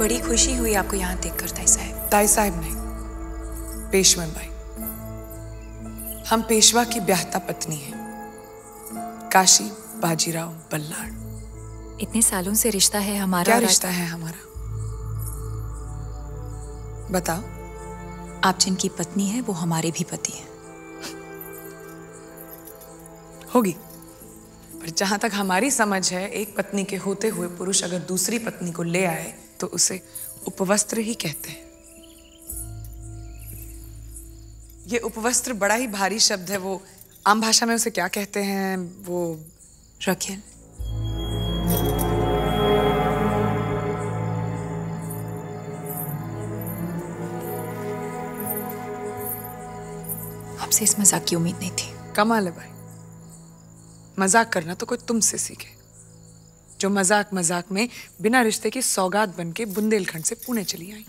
बड़ी खुशी हुई आपको यहाँ देखकर ताई साहब। ताई साहब नहीं, पेशवन भाई। हम पेशवा की ब्याहता पत्नी हैं। काशी, बाजीराव, बल्लाड़। इतने सालों से रिश्ता है हमारा। क्या रिश्ता है हमारा? बताओ। आप जिनकी पत्नी है वो हमारे भी पति हैं। होगी, पर जहां तक हमारी समझ है एक पत्नी के होते हुए पुरुष अगर दूसरी पत्नी को ले आए तो उसे उपवस्त्र ही कहते हैं। ये उपवस्त्र बड़ा ही भारी शब्द है। वो आम भाषा में उसे क्या कहते हैं? वो रखेल। आपसे इस मजाक की उम्मीद नहीं थी। कमाल है भाई, मजाक करना तो कोई तुमसे सीखे जो मजाक मजाक में बिना रिश्ते की सौगात बनके बुंदेलखंड से पुणे चली आई।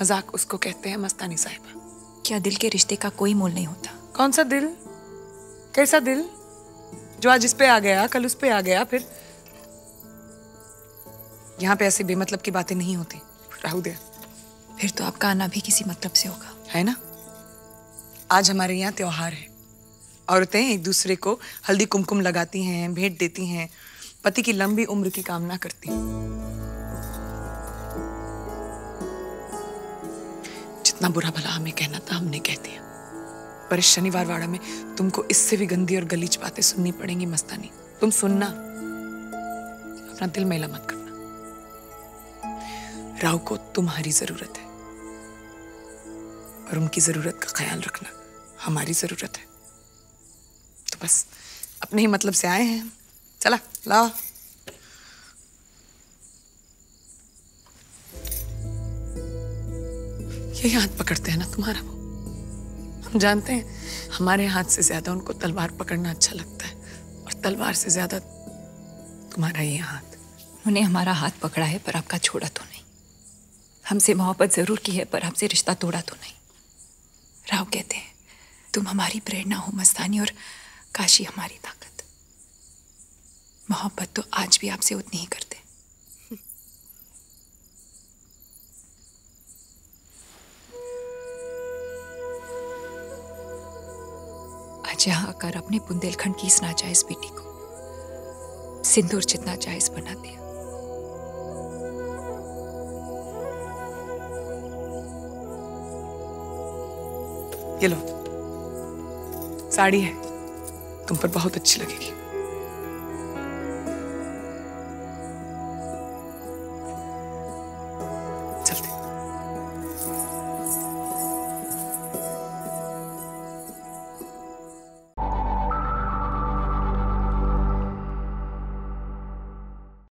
मजाक उसको कहते हैं मस्तानी साहिबा। क्या दिल के रिश्ते का कोई मोल नहीं होता? कौन सा दिल, कैसा दिल, जो आज इस पे आ गया कल उस पे आ गया? फिर यहाँ पे ऐसी बेमतलब की बातें नहीं होती राहु दे। फिर तो आपका आना भी किसी मतलब से होगा, है ना? आज हमारे यहाँ त्योहार है। औरतें एक दूसरे को हल्दी कुमकुम लगाती हैं, भेंट देती हैं, पति की लंबी उम्र की कामना करती हैं। जितना बुरा भला हमें कहना था हमने कह दिया, पर इस शनिवार वाड़ा में तुमको इससे भी गंदी और गलीज बातें सुननी पड़ेंगी मस्तानी। तुम सुनना, अपना दिल मेला मत करना। राव को तुम्हारी जरूरत है और उनकी जरूरत का ख्याल रखना हमारी जरूरत है। बस अपने ही मतलब से आए हैं। चला लाओ। ये हाथ पकड़ते हैं ना तुम्हारा, वो हम जानते हैं। हमारे हाथ से ज्यादा उनको तलवार पकड़ना अच्छा लगता है और तलवार से ज्यादा तुम्हारा ये हाथ। उन्होंने हमारा हाथ पकड़ा है पर आपका छोड़ा तो नहीं। हमसे मोहब्बत जरूर की है पर हमसे रिश्ता तोड़ा तो नहीं। राव कहते हैं तुम हमारी प्रेरणा हो मस्तानी और काशी हमारी ताकत। मोहब्बत तो आज भी आपसे उतनी ही करते। आज यहाँ आकर अपने बुंदेलखंड की इस नाजायज बेटी को सिंदूर जितना जायज बना दिया। ये लो, साड़ी है, तुम पर बहुत अच्छी लगेगी।